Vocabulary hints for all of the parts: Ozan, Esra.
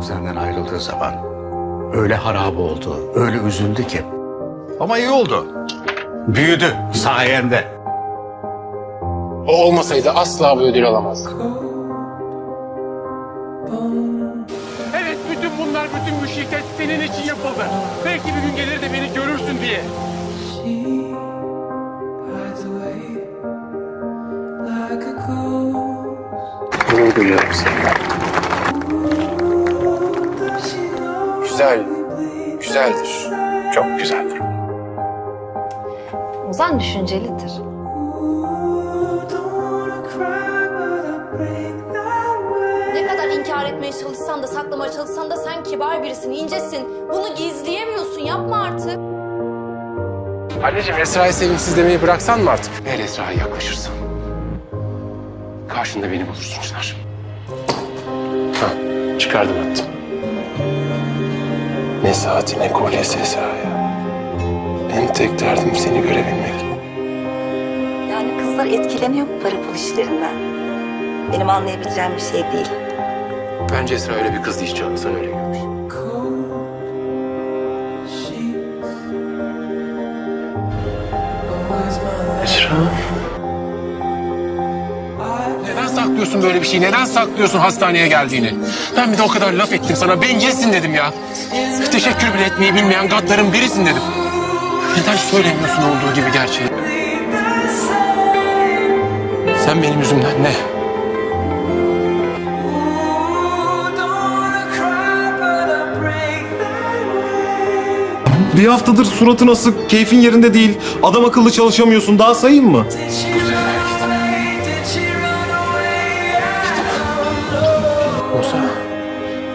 çocuk senden ayrıldığı zaman öyle harap oldu, öyle üzüldü ki. Ama iyi oldu. Büyüdü sayende. O olmasaydı asla bu ödül alamazdı. Evet, bütün bunlar, bütün bu şirket senin için yapıldı. Belki bir gün gelir de beni görürsün diye. Gurur duyuyorum seninle. Güzel, güzeldir. Çok güzeldir. Ozan düşüncelidir. Ne kadar inkar etmeye çalışsan da, saklamaya çalışsan da sen kibar birisin, incesin. Bunu gizleyemiyorsun, yapma artık. Anneciğim, Esra'yı sevimsiz demeyi bıraksan mı artık? Eğer Esra'ya yaklaşırsan karşında beni bulursun Çınar. Ha, çıkardım attım. Ne saati ne kolyesi Esra'ya. En tek derdim seni görebilmek. Yani kızlar etkileniyor bu para pul işlerinden. Benim anlayabileceğim bir şey değil. Bence Esra öyle bir kız değil canım. Sen öyle görmüş. Esra. Neden saklıyorsun böyle bir şeyi? Neden saklıyorsun hastaneye geldiğini? Ben bir de o kadar laf ettim sana. Bencilsin dedim ya. Teşekkür bile etmeyi bilmeyen gadların birisin dedim. Neden söylemiyorsun olduğu gibi gerçeği? Sen benim yüzümden ne? Bir haftadır suratın asık, keyfin yerinde değil. Adam akıllı çalışamıyorsun. Daha sayayım mı? Ozan,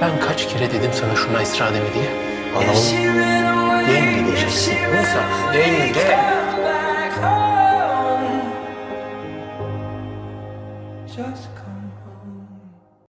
ben kaç kere dedim sana şuna Esra deme diye? Anlamadım. Yenge diyeceksin. Ozan, yenge. Just